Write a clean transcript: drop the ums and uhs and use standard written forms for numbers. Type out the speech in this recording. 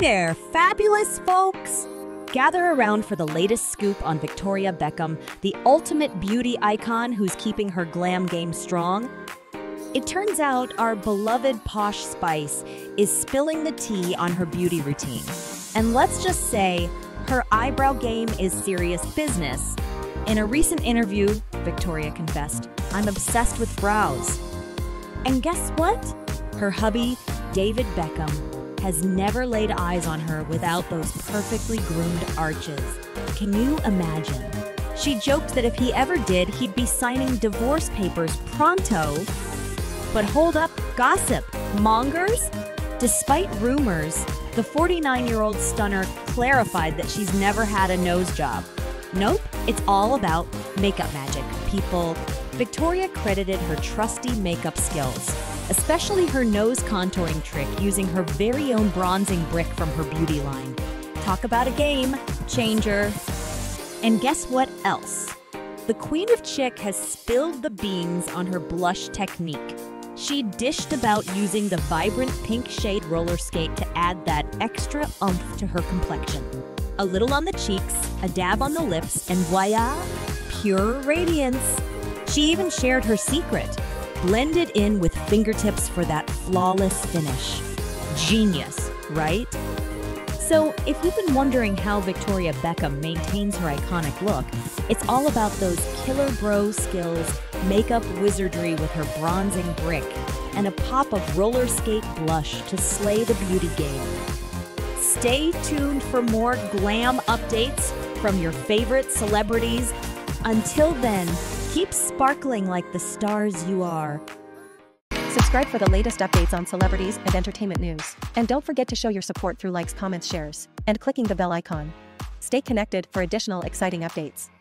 there, fabulous folks! Gather around for the latest scoop on Victoria Beckham, the ultimate beauty icon who's keeping her glam game strong. It turns out our beloved posh spice is spilling the tea on her beauty routine. And let's just say, her eyebrow game is serious business. In a recent interview, Victoria confessed, "I'm obsessed with brows." And guess what? Her hubby, David Beckham, has never laid eyes on her without those perfectly groomed arches. Can you imagine? She joked that if he ever did, he'd be signing divorce papers pronto. But hold up, gossip mongers! Despite rumors, the 49-year-old stunner clarified that she's never had a nose job. Nope, it's all about makeup magic, people. Victoria credited her trusty makeup skills, especially her nose contouring trick using her very own bronzing brick from her beauty line. Talk about a game changer. And guess what else? The Queen of Chic has spilled the beans on her blush technique. She dished about using the vibrant pink shade roller skate to add that extra oomph to her complexion. A little on the cheeks, a dab on the lips, and voila, pure radiance. She even shared her secret: blended in with fingertips for that flawless finish. Genius, right? So if you've been wondering how Victoria Beckham maintains her iconic look, it's all about those killer bro skills, makeup wizardry with her bronzing brick, and a pop of roller skate blush to slay the beauty game. Stay tuned for more glam updates from your favorite celebrities. Until then, keep sparkling like the stars you are. Subscribe for the latest updates on celebrities and entertainment news. And don't forget to show your support through likes, comments, shares, and clicking the bell icon. Stay connected for additional exciting updates.